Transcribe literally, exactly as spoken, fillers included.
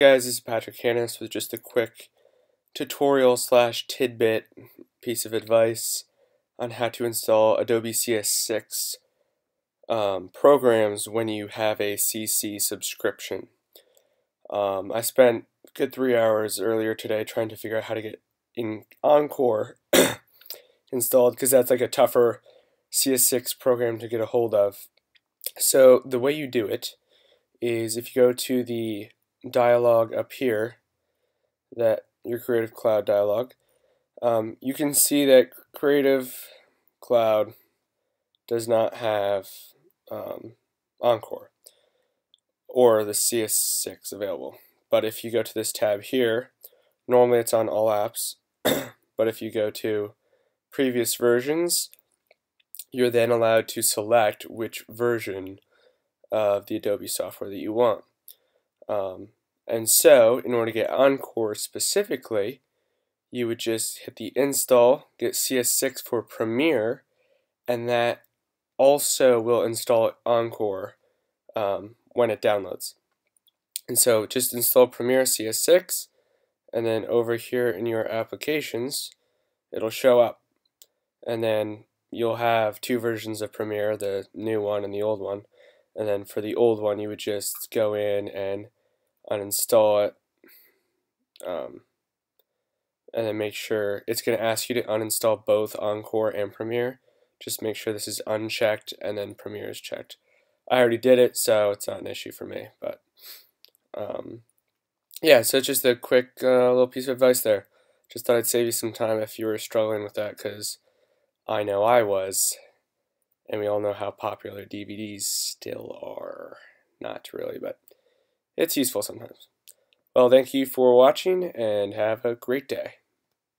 Hey guys, this is Patrick Hanus with just a quick tutorial slash tidbit piece of advice on how to install Adobe C S six um, programs when you have a C C subscription. Um, I spent a good three hours earlier today trying to figure out how to get in Encore installed, because that's like a tougher C S six program to get a hold of. So the way you do it is if you go to the dialog up here, that your Creative Cloud dialog, um, you can see that Creative Cloud does not have um, Encore or the C S six available. But if you go to this tab here, normally it's on all apps, but if you go to previous versions, you're then allowed to select which version of the Adobe software that you want. Um, and so, in order to get Encore specifically, you would just hit the install, get C S six for Premiere, and that also will install Encore um, when it downloads. And so, just install Premiere C S six, and then over here in your applications, it'll show up. And then you'll have two versions of Premiere, the new one and the old one. And then for the old one, you would just go in and uninstall it, um, and then make sure it's going to ask you to uninstall both Encore and Premiere. Just make sure this is unchecked and then Premiere is checked. I already did it, so it's not an issue for me, but um, yeah, so just a quick uh, little piece of advice there. Just thought I'd save you some time if you were struggling with that, because I know I was, and we all know how popular D V Ds still are. Not really, but it's useful sometimes. Well, thank you for watching, and have a great day.